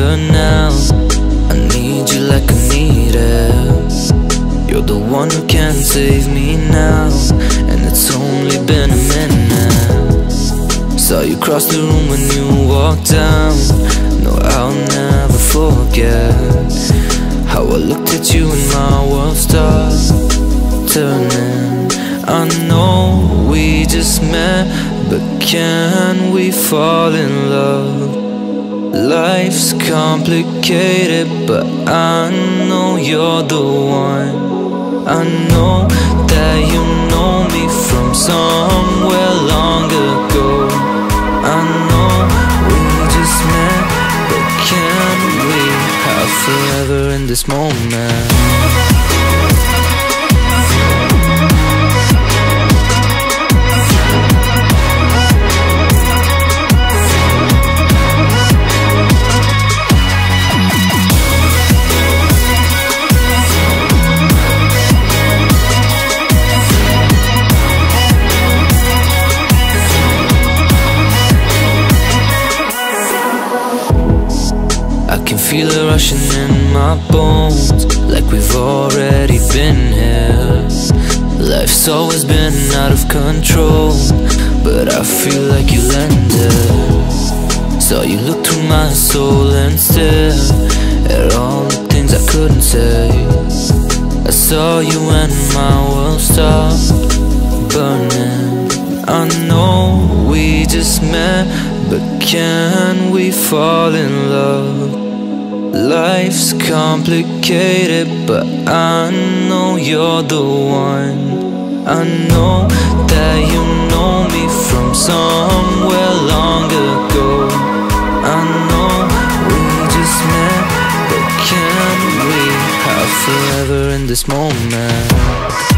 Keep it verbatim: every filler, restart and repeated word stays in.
good now. I need you like I need air. You're the one who can save me now, and it's only been a minute. Saw you cross the room when you walked down. No, I'll never forget how I looked at you and my world starts turning. I know we just met, but can we fall in love? Life's complicated, but I know you're the one. I know that you know me from somewhere long ago. I know we just met, but can we have forever in this moment? Feel it rushing in my bones, like we've already been here. Life's always been out of control, but I feel like you landed. Saw you look through my soul and stare at all the things I couldn't say. I saw you and my world stopped burning. I know we just met, but can we fall in love? Life's complicated, but I know you're the one. I know that you know me from somewhere long ago. I know we just met, but can we have forever in this moment?